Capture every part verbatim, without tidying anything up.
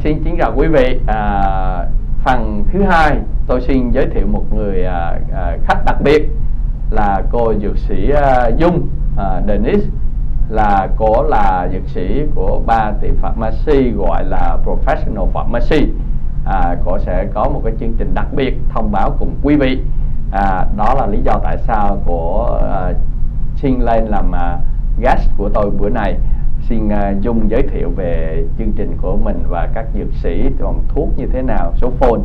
Xin kính chào quý vị. À, phần thứ hai tôi xin giới thiệu một người à, à, khách đặc biệt là cô dược sĩ à, Dung à, Denise, là cô là dược sĩ của ba tiệm pharmacy gọi là Professional Pharmacy. À, cô sẽ có một cái chương trình đặc biệt thông báo cùng quý vị. À, đó là lý do tại sao cô à, xin lên làm à, guest của tôi bữa nay. Xin uh, Dung giới thiệu về chương trình của mình và các dược sĩ còn thuốc như thế nào, số phone.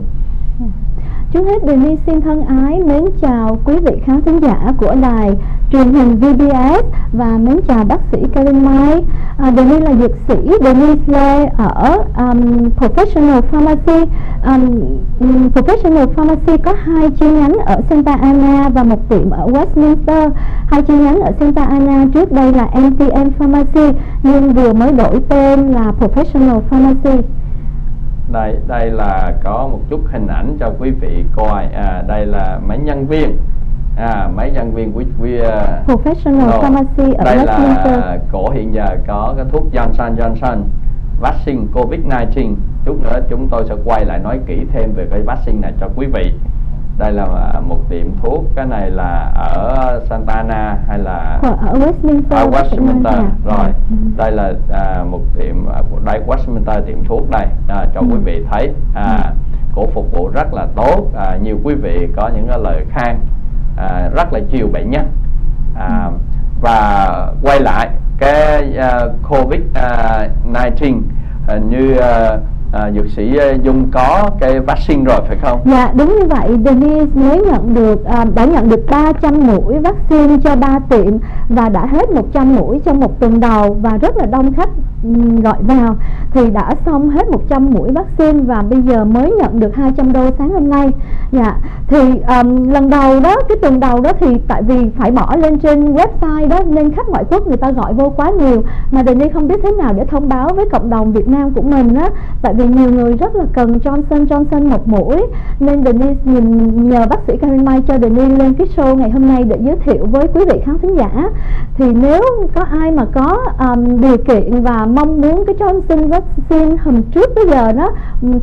Trước hết, Denise xin thân ái mến chào quý vị khán thính giả của đài truyền hình vê bê ét và mến chào bác sĩ Kelvin Mai. À, Denise là dược sĩ, Denise là ở um, Professional Pharmacy. Um, Professional Pharmacy có hai chi nhánh ở Santa Ana và một tiệm ở Westminster. Hai chi nhánh ở Santa Ana trước đây là em tê em Pharmacy nhưng vừa mới đổi tên là Professional Pharmacy. Đây, đây là có một chút hình ảnh cho quý vị coi. À, đây là mấy nhân viên, à, mấy nhân viên của uh, Professional no. Pharmacy ở đây là cổ hiện giờ có cái thuốc Johnson Johnson, vaccine Covid mười chín. Chút nữa chúng tôi sẽ quay lại nói kỹ thêm về cái vaccine này cho quý vị. Đây là một tiệm thuốc, cái này là ở Santa Ana hay là ở Westminster, ở Westminster. Rồi đây là à, một tiệm của đây Westminster, tiệm thuốc đây à, cho ừ. quý vị thấy à, cổ phục vụ rất là tốt. À, nhiều quý vị có những cái lời khen à, rất là chiều bệnh nhân. À, và quay lại cái uh, Covid mười chín, uh, như uh, À, dược sĩ Dung có cái vaccine rồi phải không? Dạ đúng như vậy. Denise mới nhận được à, đã nhận được ba trăm mũi vaccine cho ba tiệm và đã hết một trăm mũi trong một tuần đầu và rất là đông khách gọi vào, thì đã xong hết một trăm mũi vaccine và bây giờ mới nhận được hai trăm đô sáng hôm nay. Dạ thì um, lần đầu đó, cái tuần đầu đó thì tại vì phải bỏ lên trên website đó nên khách ngoại quốc người ta gọi vô quá nhiều, mà Denise không biết thế nào để thông báo với cộng đồng Việt Nam của mình á, tại vì nhiều người rất là cần Johnson Johnson một mũi, nên Denise nhìn nhờ bác sĩ Kelvin Mai cho Denise lên cái show ngày hôm nay để giới thiệu với quý vị khán thính giả. Thì nếu có ai mà có um, điều kiện và mong muốn cái Johnson vaccine hôm trước bây giờ đó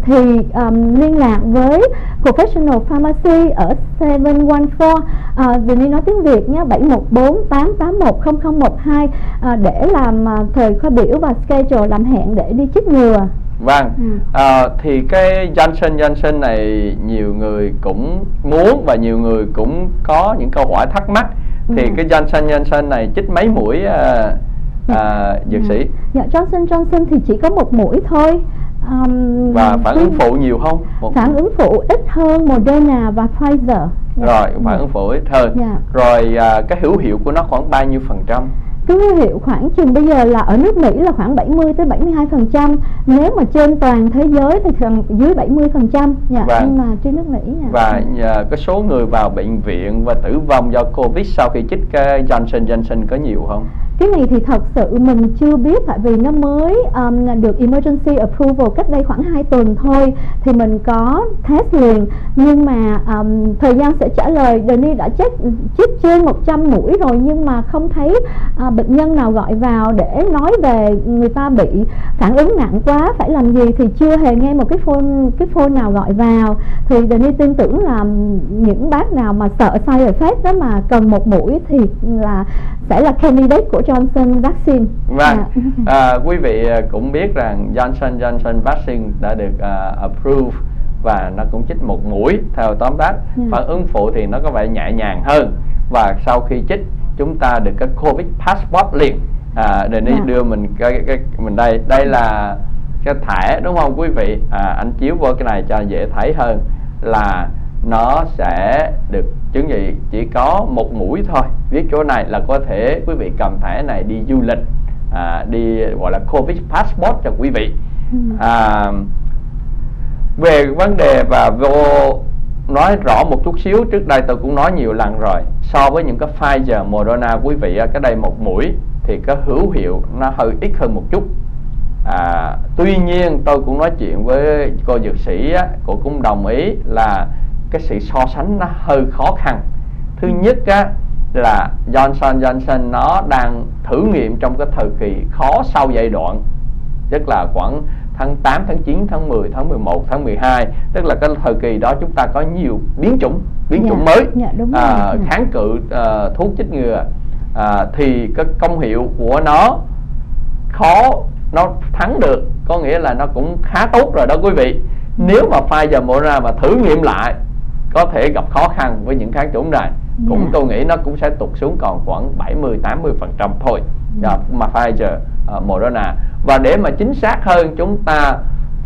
thì um, liên lạc với Professional Pharmacy ở seven one four, uh, Denise nói tiếng Việt nhé, bảy một bốn tám tám một không không một hai uh, để làm uh, thời khóa biểu và schedule, làm hẹn để đi chích ngừa. Vâng, à, thì cái Johnson Johnson này nhiều người cũng muốn và nhiều người cũng có những câu hỏi thắc mắc. Thì cái Johnson Johnson này chích mấy mũi à, à, dược sĩ? Dạ, Johnson Johnson thì chỉ có một mũi thôi. Um, và phản ứng phụ nhiều không? Một... Phản ứng phụ ít hơn Moderna và Pfizer. Rồi, phản ứng phụ ít hơn. Dạ. Rồi à, cái hữu hiệu của nó khoảng bao nhiêu phần trăm? Cái hữu hiệu khoảng chừng bây giờ là ở nước Mỹ là khoảng bảy mươi tới bảy mươi hai phần trăm, nếu mà trên toàn thế giới thì thường dưới bảy mươi phần trăm. Dạ, và, nhưng mà trên nước Mỹ dạ. Và uh, cái số người vào bệnh viện và tử vong do Covid sau khi chích cái Johnson Johnson có nhiều không? Cái này thì thật sự mình chưa biết, tại vì nó mới um, được emergency approval cách đây khoảng hai tuần thôi, thì mình có test liền. Nhưng mà um, thời gian sẽ trả lời. Denise đã chết chích trên một trăm mũi rồi nhưng mà không thấy uh, bệnh nhân nào gọi vào để nói về người ta bị phản ứng nặng quá phải làm gì, thì chưa hề nghe một cái phone cái phone nào gọi vào. Thì Denise tin tưởng là những bác nào mà sợ side effect đó mà cần một mũi thì là sẽ là candidate của Johnson vaccine. Vâng, à. À, quý vị cũng biết rằng Johnson Johnson vaccine đã được uh, approve và nó cũng chích một mũi. Theo tóm tắt, yeah. phản ứng phụ thì nó có vẻ nhẹ nhàng hơn, và sau khi chích chúng ta được cái Covid passport liền. À, để yeah. đưa mình cái, cái mình đây đây là cái thẻ đúng không quý vị? À, anh chiếu vô cái này cho dễ thấy hơn, là nó sẽ được chứng gì chỉ có một mũi thôi. Viết chỗ này là có thể quý vị cầm thẻ này đi du lịch, à, đi gọi là Covid passport cho quý vị. À, về vấn đề và vô nói rõ một chút xíu, trước đây tôi cũng nói nhiều lần rồi, so với những cái Pfizer, Moderna quý vị, cái đây một mũi thì cái hữu hiệu nó hơi ít hơn một chút. À, tuy nhiên tôi cũng nói chuyện với cô dược sĩ, cô cũng đồng ý là cái sự so sánh nó hơi khó khăn. Thứ nhất á, là Johnson Johnson nó đang thử nghiệm trong cái thời kỳ khó sau giai đoạn, tức là khoảng tháng tám, tháng chín, tháng mười, tháng mười một, tháng mười hai. Tức là cái thời kỳ đó chúng ta có nhiều biến chủng, biến dạ, chủng mới dạ, đúng à, rồi, đúng kháng rồi. cự à, thuốc chích ngừa à, thì cái công hiệu của nó khó, nó thắng được, có nghĩa là nó cũng khá tốt rồi đó quý vị. Nếu mà Pfizer Moderna mà thử nghiệm lại có thể gặp khó khăn với những kháng chủng này. Yeah. Cũng tôi nghĩ nó cũng sẽ tụt xuống còn khoảng bảy mươi tám mươi phần trăm thôi. Yeah. Mà Pfizer uh, Moderna. Và để mà chính xác hơn chúng ta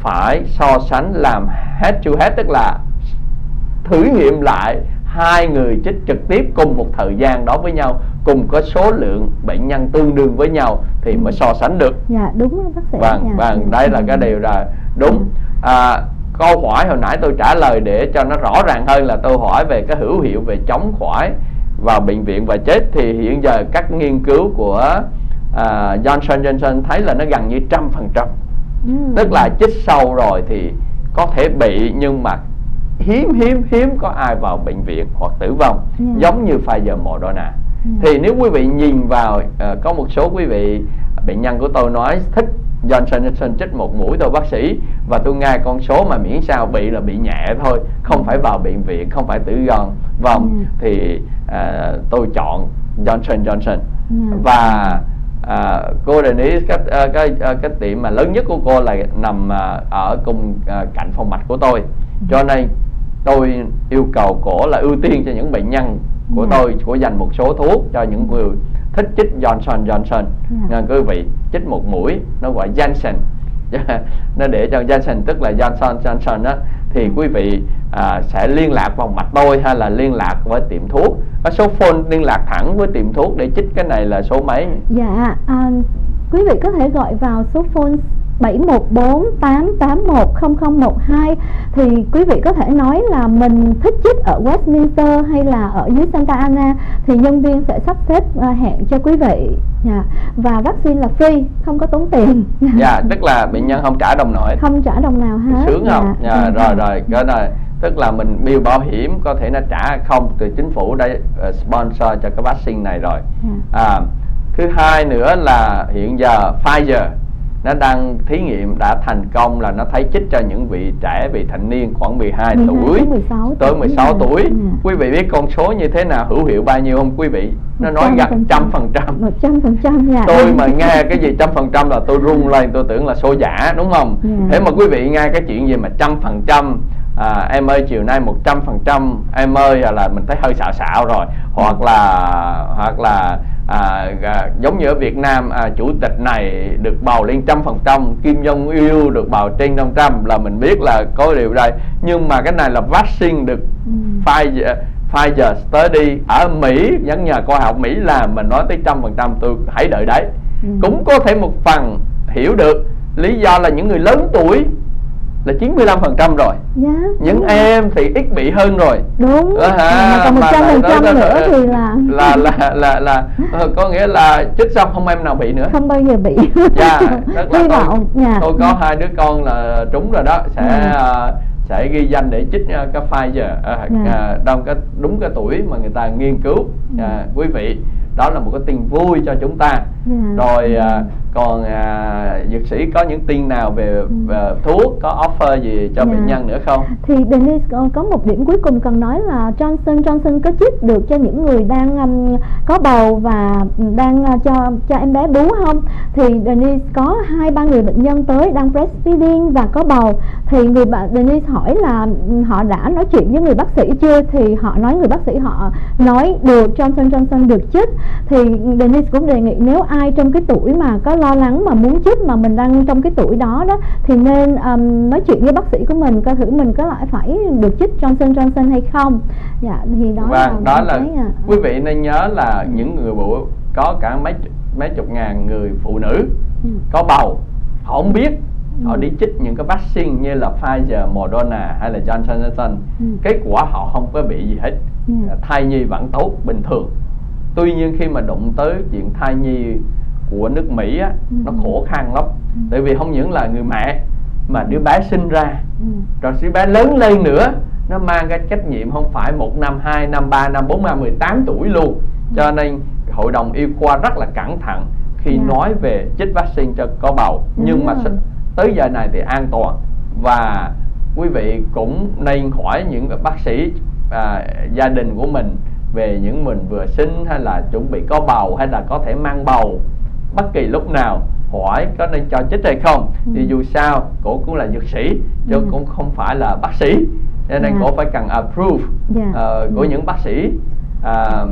phải so sánh làm head to head, tức là thử nghiệm lại hai người chích trực tiếp cùng một thời gian đó với nhau, cùng có số lượng bệnh nhân tương đương với nhau thì mới so sánh được. Dạ yeah, đúng đó, bác sĩ. Vâng, yeah. vâng, yeah. Đây là cái điều là đúng. À, câu hỏi hồi nãy tôi trả lời để cho nó rõ ràng hơn là tôi hỏi về cái hữu hiệu về chống khỏi vào bệnh viện và chết, thì hiện giờ các nghiên cứu của uh, Johnson Johnson thấy là nó gần như trăm phần trăm, tức là chích sâu rồi thì có thể bị nhưng mà hiếm hiếm hiếm có ai vào bệnh viện hoặc tử vong, yeah. giống như Pfizer Moderna. Yeah. Thì nếu quý vị nhìn vào uh, có một số quý vị bệnh nhân của tôi nói thích Johnson Johnson chích một mũi thôi bác sĩ, và tôi nghe con số mà miễn sao bị là bị nhẹ thôi, không phải vào bệnh viện, không phải tử vong vòng, yeah. thì à, tôi chọn Johnson Johnson. Yeah. Và à, cô Denise, cái, cái, cái, cái tiệm mà lớn nhất của cô là nằm à, ở cùng à, cạnh phòng mạch của tôi, cho nên tôi yêu cầu cổ là ưu tiên cho những bệnh nhân của yeah. tôi, của dành một số thuốc cho những người thích chích Johnson Johnson. Yeah. Nên quý vị chích một mũi, nó gọi Janssen, nó để cho Janssen tức là Johnson Johnson đó, thì quý vị à, sẽ liên lạc vào mạch tôi hay là liên lạc với tiệm thuốc. Có số phone liên lạc thẳng với tiệm thuốc để chích cái này là số mấy? Dạ, à, quý vị có thể gọi vào số phone bảy một bốn tám tám một không không một hai. Thì quý vị có thể nói là mình thích chích ở Westminster hay là ở dưới Santa Ana, thì nhân viên sẽ sắp xếp hẹn cho quý vị. Yeah. Và vaccine là free, không có tốn tiền. Dạ, yeah, tức là bệnh nhân không trả đồng nội, không trả đồng nào hết. Sướng yeah. không? Yeah, yeah. Rồi, rồi, cái này tức là mình bill bảo hiểm có thể nó trả không, từ chính phủ đã sponsor cho cái vaccine này rồi. Yeah. À, thứ hai nữa là hiện giờ Pfizer nó đang thí nghiệm đã thành công là nó thấy chích cho những vị trẻ, vị thanh niên khoảng mười hai tuổi tới mười sáu tuổi. Quý vị biết con số như thế nào hữu hiệu bao nhiêu không quý vị? Nó nói gần trăm phần trăm. Một trăm phần trăm. Tôi mà nghe cái gì trăm phần trăm là tôi run lên, tôi tưởng là số giả đúng không? Yeah. Thế mà quý vị nghe cái chuyện gì mà trăm phần trăm à, em ơi chiều nay một trăm phần trăm, em ơi là mình thấy hơi xạo xạo rồi, hoặc là hoặc là À, à, giống như ở Việt Nam à, chủ tịch này được bầu lên trăm phần trăm, Kim Jong Il được bầu trên năm trăm, là mình biết là có điều đây. Nhưng mà cái này là vaccine được ừ. Pfizer, Pfizer study ở Mỹ, những nhà khoa học Mỹ làm, mình nói tới trăm phần trăm, tôi hãy đợi đấy. ừ. Cũng có thể một phần hiểu được, lý do là những người lớn tuổi là chín mươi lăm phần trăm rồi. Yeah, những rồi. Em thì ít bị hơn rồi. Đúng. À, à, mà còn một trăm phần trăm nữa, nữa thì là là là là, là có nghĩa là chích xong không em nào bị nữa. Không bao giờ bị. Dạ, yeah, tôi, yeah. tôi có hai đứa con là trúng rồi đó, sẽ yeah. uh, sẽ ghi danh để chích uh, cái Pfizer uh, yeah. uh, đông cái đúng cái tuổi mà người ta nghiên cứu. Yeah. Uh, quý vị, đó là một cái tin vui cho chúng ta. Yeah. Rồi yeah. Uh, còn à, dược sĩ có những tin nào về, về thuốc, có offer gì cho dạ. bệnh nhân nữa không? Thì Denise có một điểm cuối cùng cần nói là Johnson Johnson có chích được cho những người đang um, có bầu và đang uh, cho cho em bé bú không? Thì Denise có hai ba người bệnh nhân tới đang breastfeeding và có bầu, thì người bạn Denise hỏi là họ đã nói chuyện với người bác sĩ chưa, thì họ nói người bác sĩ họ nói được Johnson Johnson được chích. Thì Denise cũng đề nghị nếu ai trong cái tuổi mà có lo lắng mà muốn chích, mà mình đang trong cái tuổi đó đó, thì nên um, nói chuyện với bác sĩ của mình coi thử mình có lại phải được chích Johnson Johnson hay không. Dạ thì đó và là, đó là à. Quý vị nên nhớ là những người phụ có cả mấy mấy chục ngàn người phụ nữ ừ. có bầu, họ không biết ừ. họ đi chích những cái vaccine như là Pfizer, Moderna hay là Johnson Johnson, ừ. kết quả họ không có bị gì hết. ừ. Thai nhi vẫn tốt bình thường. Tuy nhiên khi mà đụng tới chuyện thai nhi của nước Mỹ á, ừ. nó khổ khăn lắm. ừ. Tại vì không những là người mẹ mà đứa bé sinh ra, ừ. rồi đứa bé lớn lên nữa, nó mang cái trách nhiệm không phải một năm, hai năm, ba năm, bốn năm, mười tám tuổi luôn. ừ. Cho nên hội đồng y khoa rất là cẩn thận khi yeah. nói về chích vaccine cho có bầu. Đúng nhưng rồi. Mà tới giờ này thì an toàn. Và quý vị cũng nên hỏi những bác sĩ à, gia đình của mình về những mình vừa sinh hay là chuẩn bị có bầu hay là có thể mang bầu bất kỳ lúc nào, hỏi có nên cho chích hay không. Ừ. Thì dù sao cổ cũng là dược sĩ chứ ừ. cũng không phải là bác sĩ, nên yeah. cổ phải cần approve yeah. uh, của yeah. những bác sĩ. uh,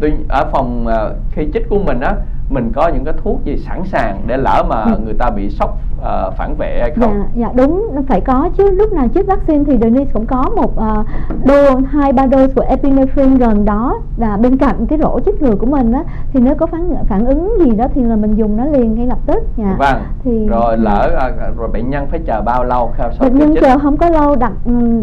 Tuy ở phòng uh, khi chích của mình á, mình có những cái thuốc gì sẵn sàng để lỡ mà yeah. người ta bị sốc uh, phản vệ hay không? Dạ, dạ đúng, phải có chứ. Lúc nào chích vaccine thì Denise cũng có một uh, đô, hai ba đô của epinephrine gần đó, là bên cạnh cái rổ chích ngừa của mình á, thì nếu có phản phản ứng gì đó thì là mình dùng nó liền ngay lập tức. Dạ. Vâng. Thì rồi lỡ uh, rồi bệnh nhân phải chờ bao lâu sau khi chích? Bệnh nhân chờ không có lâu, đặc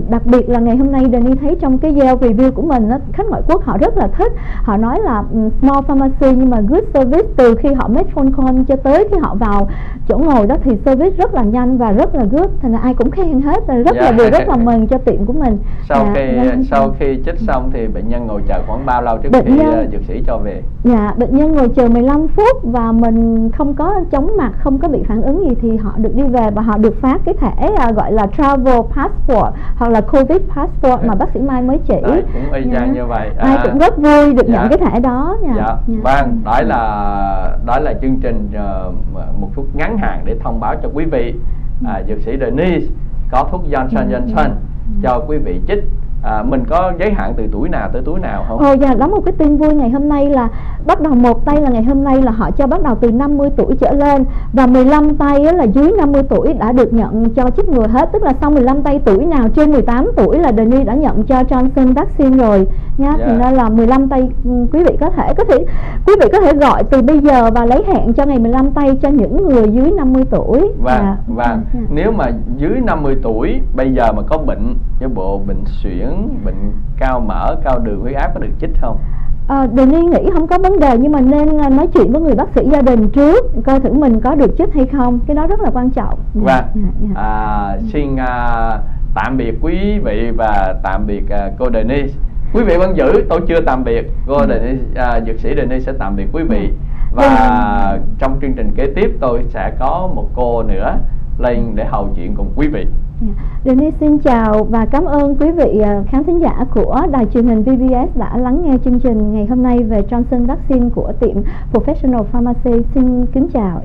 đặc biệt là ngày hôm nay Denise thấy trong cái video review của mình á, khách ngoại quốc họ rất là thích, họ nói là small pharmacy nhưng mà good service. Từ khi họ make phone call cho tới khi họ vào chỗ ngồi đó thì service rất là nhanh và rất là good, thành ra ai cũng khen hết, rất yeah. là vừa rất là mừng cho tiệm của mình. Sau yeah. khi yeah. sau khi chích xong thì bệnh nhân ngồi chờ khoảng bao lâu trước bệnh khi nhân, dược sĩ cho về? Dạ, yeah, bệnh nhân ngồi chờ mười lăm phút và mình không có chóng mặt, không có bị phản ứng gì thì họ được đi về và họ được phát cái thẻ gọi là travel passport hoặc là covid passport yeah. mà bác sĩ Mai mới chỉ. Đấy, cũng y yeah. chang như vậy. Ai à, cũng rất vui được yeah. nhận cái thẻ đó nha. Dạ. Vâng, đấy là đó là chương trình uh, một phút ngắn hạn để thông báo cho quý vị uh, dược sĩ Denise có thuốc Johnson Johnson cho quý vị chích. À, mình có giới hạn từ tuổi nào tới tuổi nào không? Ồ dạ, đó một cái tin vui ngày hôm nay là bắt đầu một tay là ngày hôm nay là họ cho bắt đầu từ năm mươi tuổi trở lên, và mười lăm tay là dưới năm mươi tuổi đã được nhận cho chích ngừa hết, tức là sau mười lăm tay tuổi nào trên mười tám tuổi là Denise đã nhận cho Johnson vaccine rồi nha. Yeah. Thì nên là mười lăm tay quý vị có thể có thể quý vị có thể gọi từ bây giờ và lấy hẹn cho ngày mười lăm tay cho những người dưới năm mươi tuổi. Và à, và à, à. nếu mà dưới năm mươi tuổi bây giờ mà có bệnh như bộ bệnh suyễn, bệnh cao mỡ, cao đường huyết áp có được chích không? À, Denise nghĩ không có vấn đề, nhưng mà nên nói chuyện với người bác sĩ gia đình trước coi thử mình có được chích hay không, cái đó rất là quan trọng. Và à, xin à, tạm biệt quý vị và tạm biệt à, cô Denise. Quý vị vẫn giữ, tôi chưa tạm biệt cô Denise, à, dược sĩ Denise sẽ tạm biệt quý vị. Và trong chương trình kế tiếp tôi sẽ có một cô nữa lên để hầu chuyện cùng quý vị. Denise xin chào và cảm ơn quý vị khán thính giả của đài truyền hình vê bê ét đã lắng nghe chương trình ngày hôm nay về Johnson vaccine của tiệm Professional Pharmacy. Xin kính chào.